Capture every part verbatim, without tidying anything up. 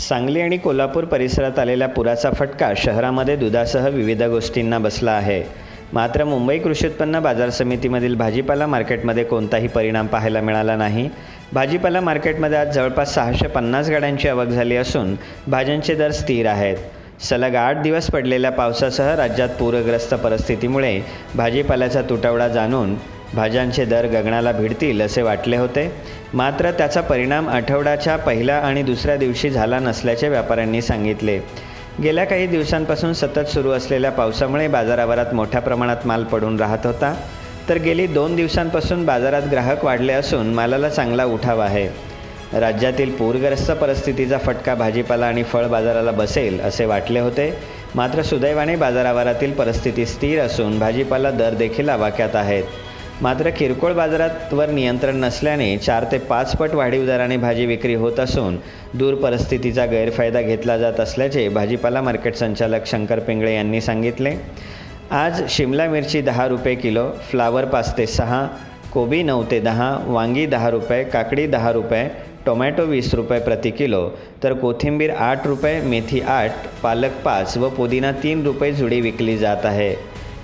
सांगली आणि कोल्हापूर परिसरात आलेला पुराचा फटका शहरामध्ये दुधासह विविध गोष्टींना बसला आहे। मात्र मुंबई कृषि उत्पन्न बाजार समितीमधील भाजीपाला मार्केटमध्ये कोणताही परिणाम पाहायला मिळाला नाही। भाजीपाला मार्केटमध्ये आज जवळपास सहाशे पन्नास गाड्यांची आवक झाली असून भाज्यांचे दर स्थिर आहेत। सलग आठ दिवस पडलेल्या पावसासह राज्यात पूरग्रस्त परिस्थितीमुळे भाजीपाल्याचा तुटवडा जाणून भाज्यांचे दर गगनाला भिडतील असे वाटले होते, मात्र त्याचा परिणाम आठवड्याच्या पहिल्या आणि दुसऱ्या दिवशी झाला नसल्याचे व्यापाऱ्यांनी सांगितले। गेल्या काही दिवसांपासून सतत सुरू असलेल्या पावसामुळे बाजारात मोठ्या प्रमाणात माल पडून राहत होता, तर गेली दोन दिवसांपासून बाजारात ग्राहक वाढले असून मालाला चांगला उठाव आहे। राज्यातील पूरग्रस्त परिस्थितीचा फटका भाजीपाला आणि फळ बाजाराला बसेल असे वाटले होते, मात्र सुदैवाने बाजारातील परिस्थिती स्थिर असून भाजीपाला दर देखील आवाक्यात आहेत। मात्र किरकोळ बाजारावर नियंत्रण नसल्याने चार ते पाच पट वाढीव दराने भाजी विक्री होत असून दूर परिस्थितीचा गैरफायदा घेतला जात असल्याचे भाजीपाला मार्केट संचालक शंकर पेंगळे यांनी सांगितले। आज शिमला मिरची दहा रुपये किलो, फ्लावर पाच ते सहा, कोबी नऊ ते दहा, वांगी दहा रुपये, काकडी दहा रुपये, टोमॅटो वीस रुपये प्रति किलो, तर कोथिंबीर आठ रुपये, मेथी आठ, पालक पाच व पुदिना तीन रुपये जुडी विकली जात आहे।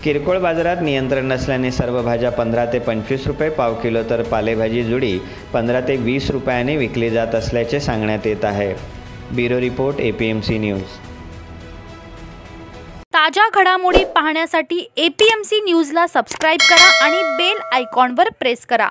किरकोळ बाजारात नियंत्रण नसल्याने सर्व भाज्या पंधरा ते पंचवीस रुपये पाव किलो तर पालेभाजी जुडी पंधरा ते वीस रुपयाने विकली जात असल्याचे सांगण्यात येत आहे। Bureau report, APMC news. ताजा घडामोडी पाहण्यासाठी एपीएमसी न्यूजला सबस्क्राइब करा आणि बेल आयकॉनवर प्रेस करा।